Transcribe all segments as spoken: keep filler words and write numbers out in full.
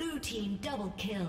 Blue team double kill.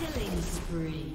Killing spree.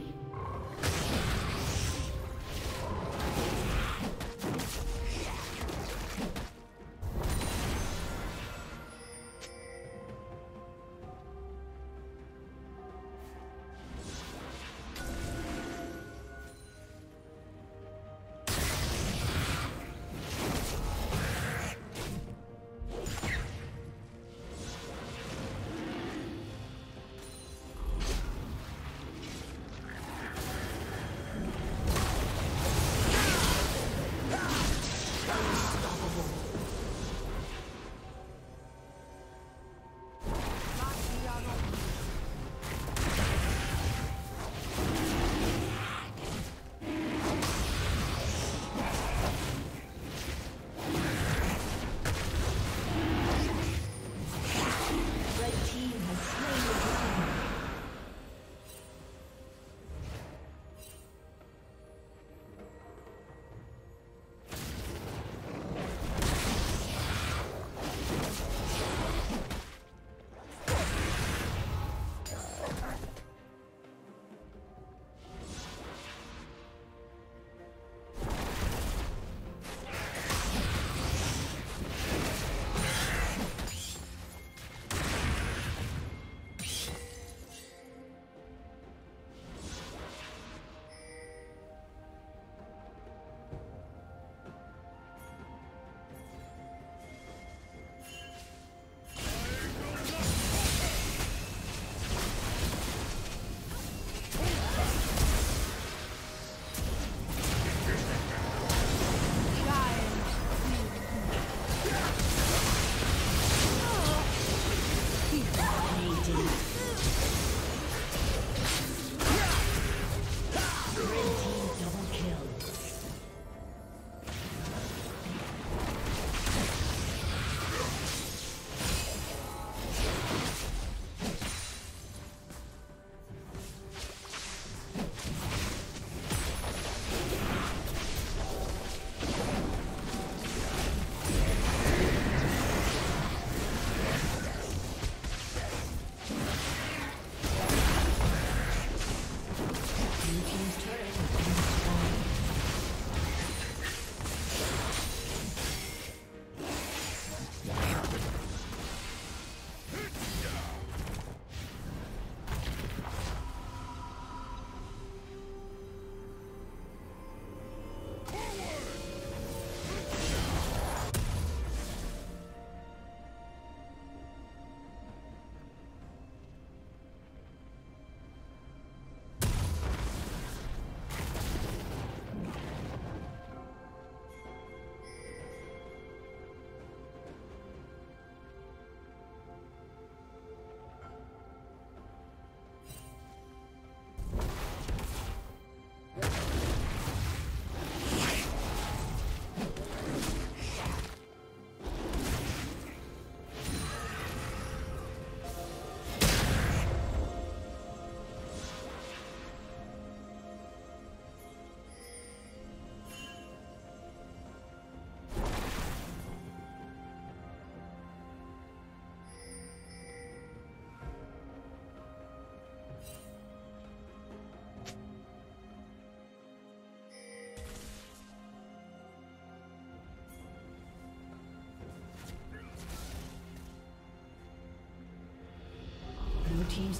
team's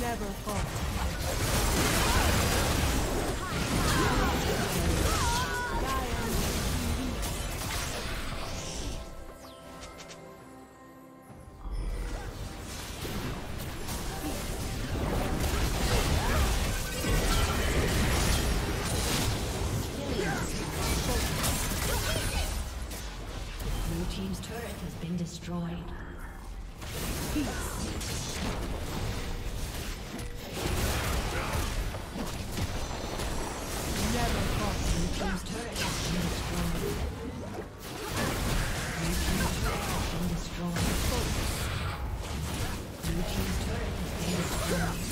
Never fall. Blue team's turret has been destroyed.